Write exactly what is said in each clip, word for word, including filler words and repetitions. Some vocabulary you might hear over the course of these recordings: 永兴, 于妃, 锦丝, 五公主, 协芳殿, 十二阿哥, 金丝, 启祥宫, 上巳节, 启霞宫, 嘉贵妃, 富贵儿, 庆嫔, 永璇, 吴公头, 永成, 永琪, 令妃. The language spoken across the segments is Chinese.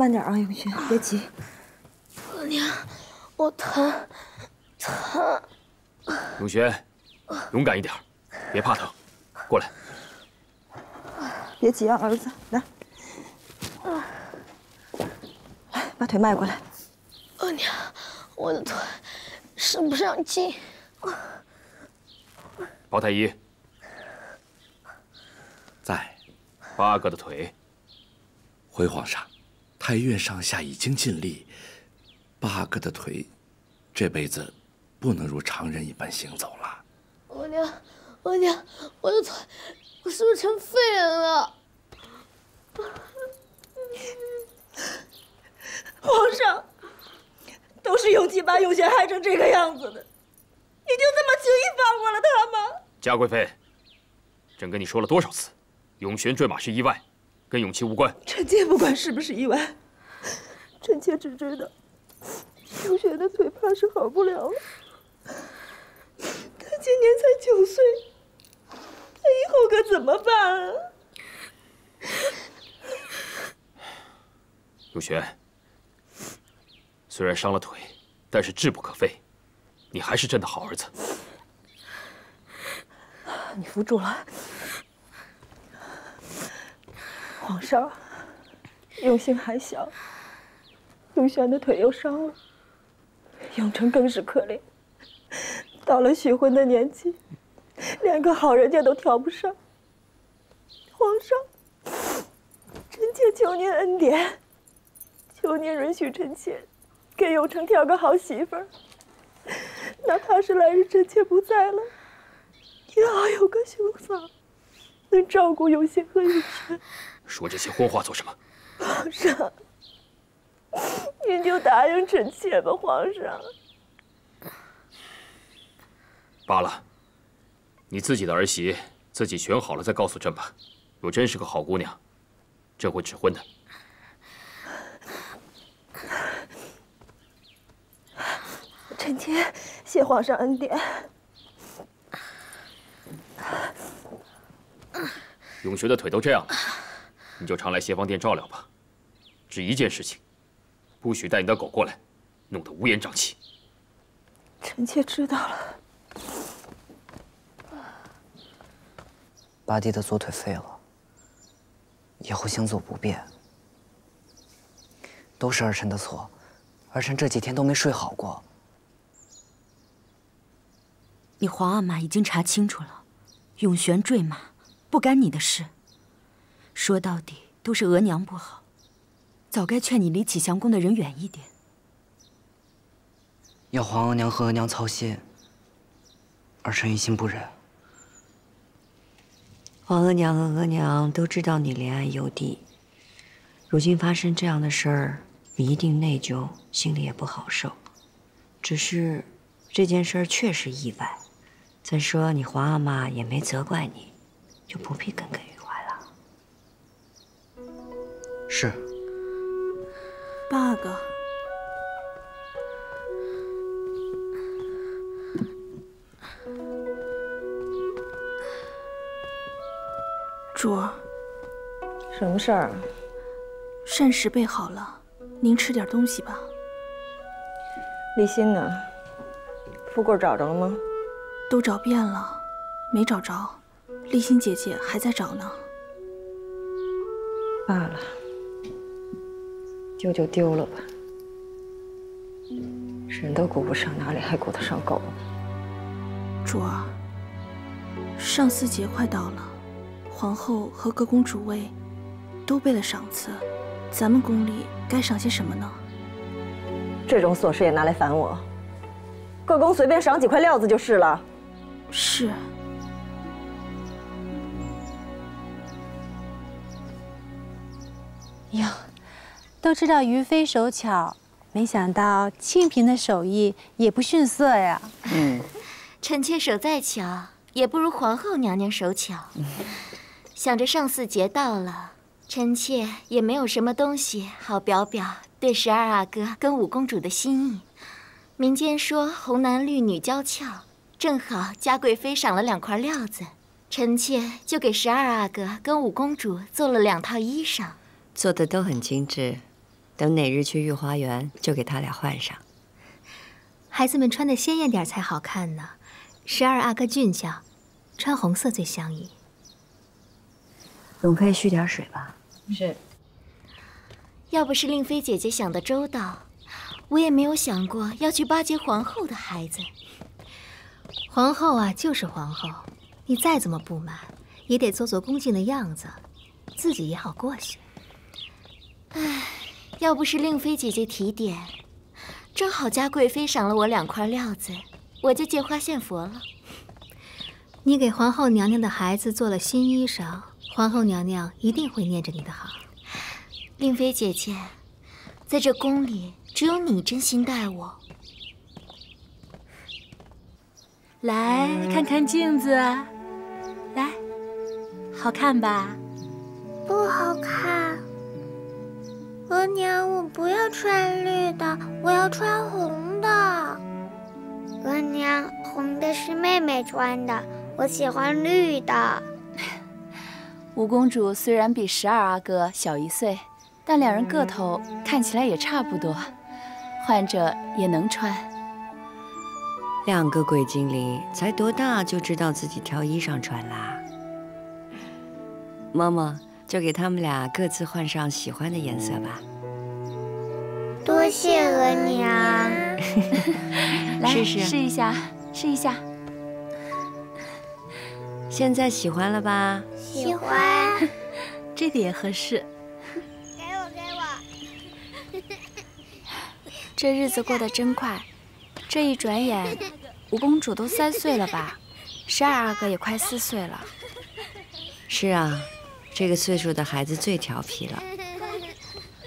慢点啊，永勋，别急。我娘，我疼，疼。永勋，勇敢一点，别怕疼，过来。别急啊，儿子，来，来，把腿迈过来。我娘，我的腿使不上劲。包太医，在八哥的腿。 回皇上，太岳上下已经尽力，八哥的腿这辈子不能如常人一般行走了。我娘，我娘，我的腿，我是不是成废人了？皇上，都是永琪把永璇害成这个样子的，你就这么轻易放过了他吗？嘉贵妃，朕跟你说了多少次，永璇坠马是意外。 跟永琪无关。臣妾不管是不是意外，臣妾只知道，永璇的腿怕是好不了了。他今年才九岁，他以后可怎么办啊？永璇，虽然伤了腿，但是志不可废，你还是朕的好儿子。你扶住了。 皇上，永兴还小，永璇的腿又伤了，永成更是可怜，到了许婚的年纪，连个好人家都挑不上。皇上，臣妾求您恩典，求您允许臣妾给永成挑个好媳妇儿，哪怕是来日臣妾不在了，也好有个兄嫂能照顾永兴和永璇。 说这些昏话做什么？皇上，您就答应臣妾吧，皇上。罢了，你自己的儿媳自己选好了再告诉朕吧。若真是个好姑娘，朕会指婚的。臣妾谢皇上恩典。永璇的腿都这样了。 你就常来协芳殿照料吧，只一件事情，不许带你的狗过来，弄得乌烟瘴气。臣妾知道了。八弟的左腿废了，以后行走不便，都是儿臣的错，儿臣这几天都没睡好过。你皇阿玛已经查清楚了，永璇坠马不干你的事。 说到底都是额娘不好，早该劝你离启祥宫的人远一点。要皇额娘和额娘操心，儿臣于心不忍。皇额娘和额娘都知道你怜爱幼弟，如今发生这样的事儿，你一定内疚，心里也不好受。只是这件事儿确实意外，再说你皇阿玛也没责怪你，就不必耿耿于怀。 是，八哥，主儿，什么事儿？膳食备好了，您吃点东西吧。立新呢？富贵找着了吗？都找遍了，没找着。立新姐姐还在找呢。罢了。 丢就丢了吧，人都顾不上，哪里还顾得上狗？主儿，上巳节快到了，皇后和各公主位都备了赏赐，咱们宫里该赏些什么呢？这种琐事也拿来烦我，各宫随便赏几块料子就是了。是。呀。 都知道于妃手巧，没想到庆嫔的手艺也不逊色呀。嗯，臣妾手再巧，也不如皇后娘娘手巧。嗯、想着上巳节到了，臣妾也没有什么东西好表表对十二阿哥跟五公主的心意。民间说红男绿女娇俏，正好嘉贵妃赏了两块料子，臣妾就给十二阿哥跟五公主做了两套衣裳，做的都很精致。等哪日去御花园，就给他俩换上。孩子们穿的鲜艳点才好看呢。十二阿哥俊俏，穿红色最相宜。总可以续点水吧？是。要不是令妃姐姐想得周到，我也没有想过要去巴结皇后的孩子。皇后啊，就是皇后，你再怎么不满，也得做做恭敬的样子，自己也好过些。唉，要不是令妃姐姐提点，正好嘉贵妃赏了我两块料子，我就借花献佛了。你给皇后娘娘的孩子做了新衣裳，皇后娘娘一定会念着你的好。令妃姐姐，在这宫里，只有你真心待我。来看看镜子，来，好看吧？不好看。额娘，我不要穿绿的，我要穿红的。 额娘，红的是妹妹穿的，我喜欢绿的。五公主虽然比十二阿哥小一岁，但两人个头看起来也差不多，换着也能穿。两个鬼精灵才多大就知道自己挑衣裳穿啦？嬷嬷就给他们俩各自换上喜欢的颜色吧。 多谢额娘，来试试试一下，试一下。现在喜欢了吧？喜欢。这个也合适。给我，给我。这日子过得真快，这一转眼，五公主都三岁了吧？十二阿哥也快四岁了。是啊，这个岁数的孩子最调皮了。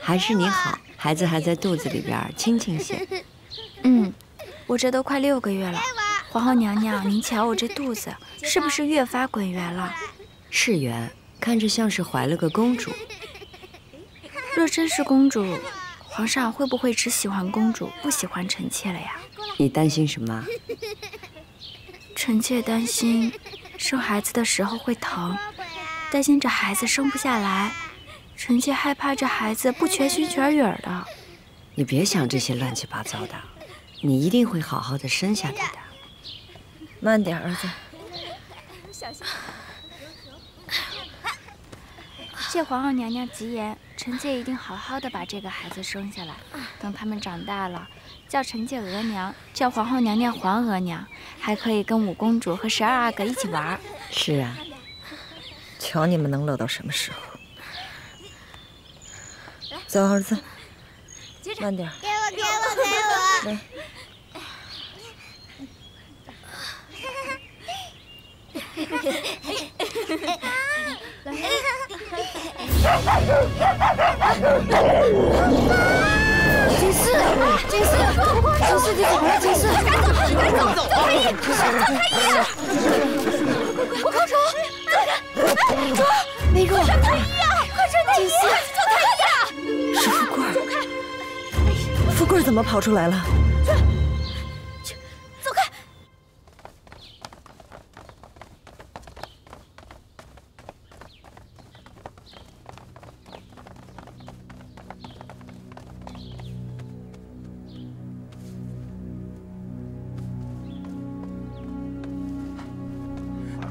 还是你好。 孩子还在肚子里边，轻轻些。嗯，我这都快六个月了。皇后娘娘，您瞧我这肚子是不是越发滚圆了？是圆，看着像是怀了个公主。若真是公主，皇上会不会只喜欢公主，不喜欢臣妾了呀？你担心什么？臣妾担心生孩子的时候会疼，担心这孩子生不下来。 臣妾害怕这孩子不全心全意的。你别想这些乱七八糟的，你一定会好好的生下他的。慢点，儿子。谢皇后娘娘吉言，臣妾一定好好的把这个孩子生下来。等他们长大了，叫臣妾额娘，叫皇后娘娘皇额娘，还可以跟五公主和十二阿哥一起玩。是啊，瞧你们能乐到什么时候！ 走，儿子，慢点。给我，给我，给我！来。金丝，金丝，金丝，你怎么了？金丝，快走，快走，走开！走开！我高手，走开！走！没中，快穿太医啊！快穿太医！走开！ 是富贵儿，富贵儿怎么跑出来了？去，走开！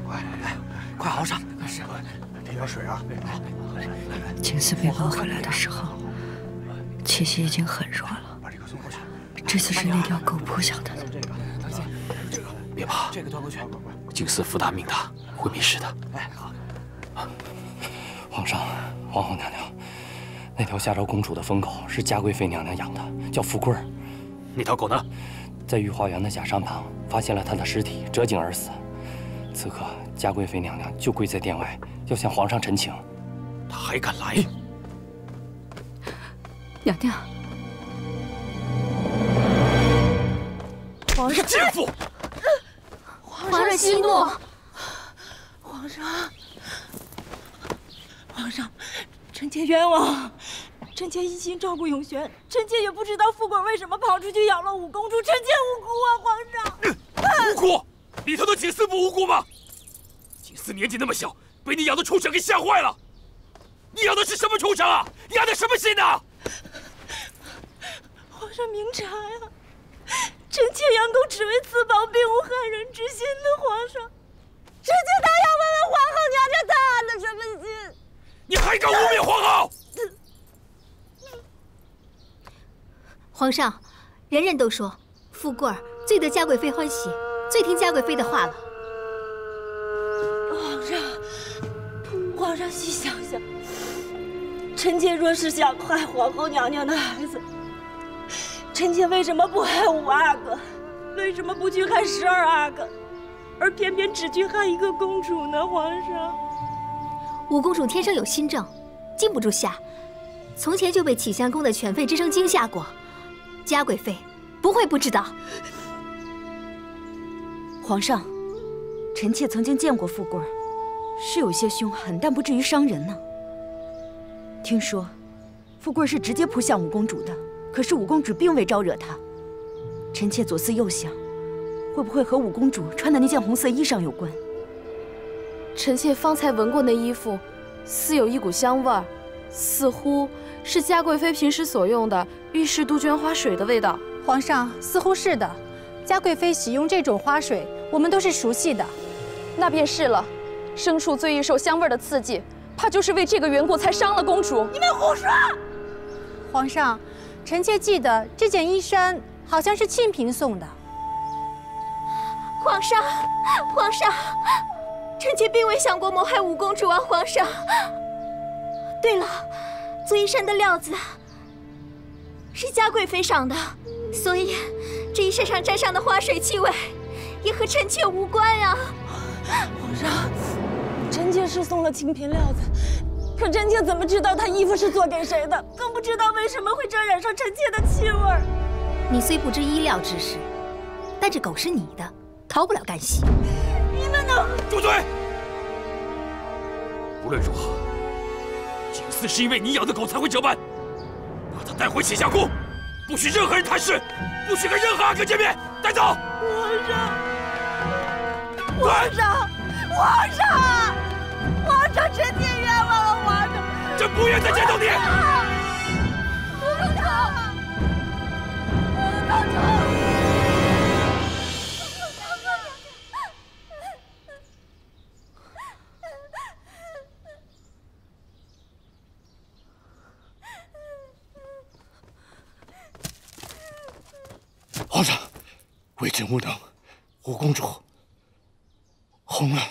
快，来，快熬上！是，这点水啊！金丝被抱回来的时候。 气息已经很弱了，这次是那条狗扑向他的。别怕，这个端过去。景思福大命大，会没事的。哎，好。皇上，皇后娘娘，那条夏朝公主的疯狗是嘉贵妃娘娘养的，叫富贵儿。那条狗呢？在御花园的假山旁发现了她的尸体，折颈而死。此刻，嘉贵妃娘娘就跪在殿外，要向皇上陈情。她还敢来？ 娘娘，皇上，贱妇！皇上息怒！皇上，皇上，臣妾冤枉！臣妾一心照顾永璇，臣妾也不知道富贵为什么跑出去咬了五公主，臣妾无辜啊，皇上！无辜？里头的锦丝不无辜吗？锦丝年纪那么小，被你养的畜生给吓坏了。你养的是什么畜生啊？养的什么心啊？上明察呀、啊！臣妾杨公只为自保，并无害人之心的皇上，臣妾当然问问皇后娘娘在安的什么心？你还敢污蔑皇后！皇上，人人都说富贵儿最得嘉贵妃欢喜，最听嘉贵妃的话了。皇上，皇上细想想，臣妾若是想害皇后娘娘的孩子。 臣妾为什么不害五阿哥？为什么不去害十二阿哥，而偏偏只去害一个公主呢？皇上，五公主天生有心症，禁不住吓，从前就被启相公的犬吠之声惊吓过。嘉贵妃不会不知道。皇上，臣妾曾经见过富贵儿，是有些凶狠，但不至于伤人呢。听说，富贵儿是直接扑向五公主的。 可是五公主并未招惹他，臣妾左思右想，会不会和五公主穿的那件红色衣裳有关？臣妾方才闻过那衣服，似有一股香味儿，似乎是嘉贵妃平时所用的浴室杜鹃花水的味道。皇上，似乎是的，嘉贵妃喜用这种花水，我们都是熟悉的。那便是了，牲畜最易受香味的刺激，怕就是为这个缘故才伤了公主。你们胡说！皇上。 臣妾记得这件衣衫好像是庆嫔送的。皇上，皇上，臣妾并未想过谋害五公主啊，皇上。对了，做衣衫的料子是嘉贵妃赏的，所以这衣衫上沾上的花水气味也和臣妾无关呀、啊。皇上，臣妾是送了庆嫔料子。 可臣妾怎么知道她衣服是做给谁的？更不知道为什么会沾染上臣妾的气味。你虽不知衣料之事，但这狗是你的，逃不了干系。你们都住嘴！无论如何，景嗣是因为你养的狗才会折半，把它带回启霞宫，不许任何人探视，不许跟任何阿哥见面，带走。皇上，皇上，皇上，皇上，臣妾冤枉了。 朕不愿再见到你！吴公头，吴公头，皇上，微臣无能，五公主红了。